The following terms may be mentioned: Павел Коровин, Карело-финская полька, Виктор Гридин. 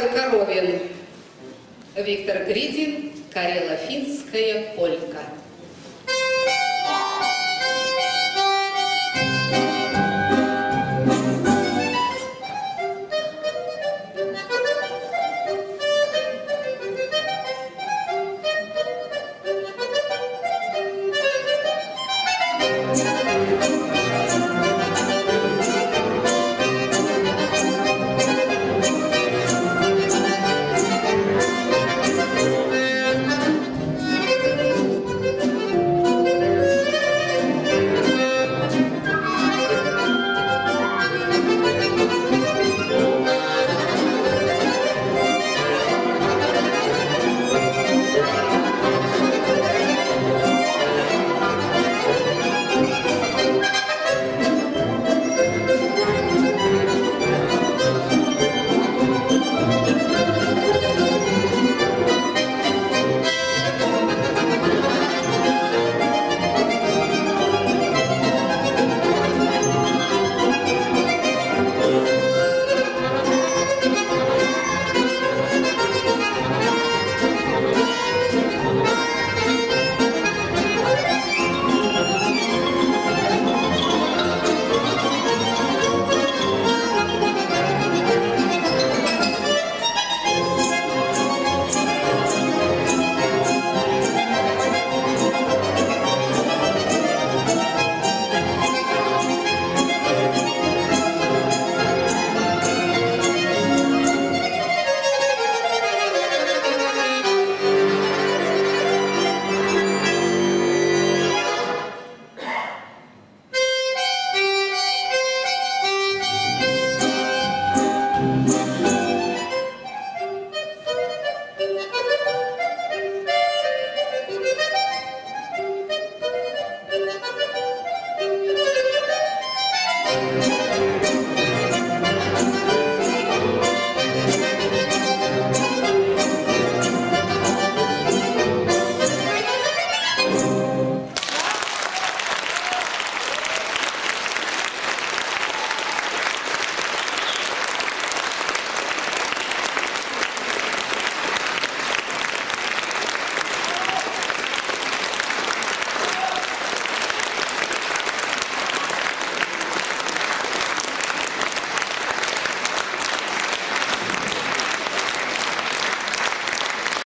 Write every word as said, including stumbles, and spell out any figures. Павел Коровин, Виктор Гридин, «Карело-финская полька». Thank you.